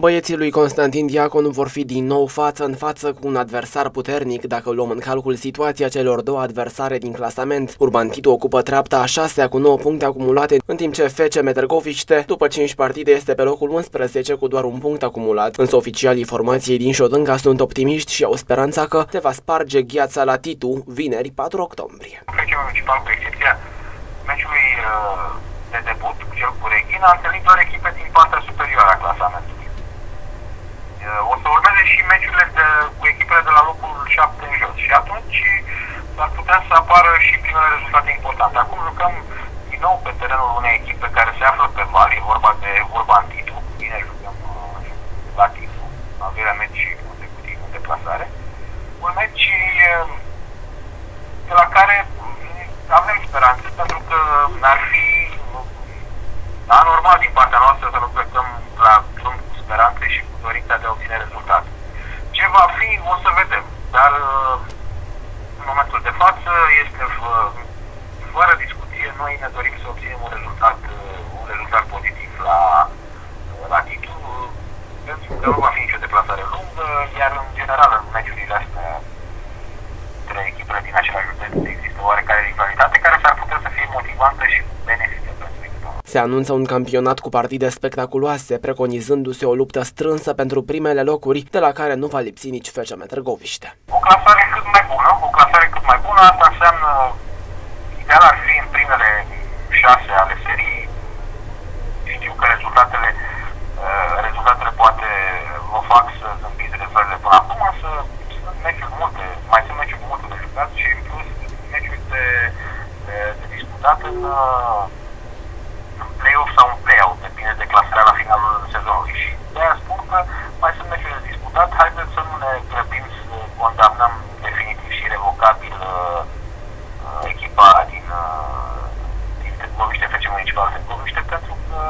Băieții lui Constantin Diaconu vor fi din nou față în față cu un adversar puternic dacă luăm în calcul situația celor două adversare din clasament. Urban Titu ocupă treapta a 6-a cu 9 puncte acumulate, în timp ce FCM Târgoviște, după 5 partide, este pe locul 11 cu doar un punct acumulat. Însă oficialii formației din Șotânga sunt optimiști și au speranța că se va sparge gheața la Titu vineri 4 octombrie. Meciul municipal, cu excepția meciului de debut, cel cu Reghina, a întâlnit doar echipe din partea superioară a clasamentului. O să urmeze și meciurile cu echipele de la locul 7 în jos și atunci ar putea să apară și primele rezultate importante. Acum jucăm din nou pe terenul unei echipe care se află pe val, e vorba de Urban Titu. Bine, jucăm la Titu, al doilea meci consecutiv în deplasare. Un meci de la care avem speranțe, pentru că ar fi anormal din partea noastră să nu plecăm la drum cu speranțe și cu dorința de a obține rezultate. Ce va fi, o să vedem, dar în momentul de față este fără discuție, noi ne dorim să obținem un rezultat pozitiv la Titu, pentru că nu va fi nicio deplasare lungă, iar în general în meciurile astea între echipele din același județ există oarecare rivalitate care s-ar putea să fie motivantă și benefică. Se anunță un campionat cu partide spectaculoase, preconizându-se o luptă strânsă pentru primele locuri, de la care nu va lipsi nici FCM Târgoviște. O clasare cât mai bună, asta înseamnă, ideal ar fi în primele 6 ale serii. Știu că rezultatele poate vă fac să zâmbiți de fel de până acum, însă sunt meciuri multe, mai sunt meciuri multe de jucat și în plus meciuri de disputat în play-off sau un play-out, depinde de clasarea la finalul sezonului. Și de-aia spun că mai sunt meciuri de disputat, haideți să nu ne grăbim să condamnăm definitiv și revocabil echipa din Târgoviște, FCM Municipal Târgoviște, pentru că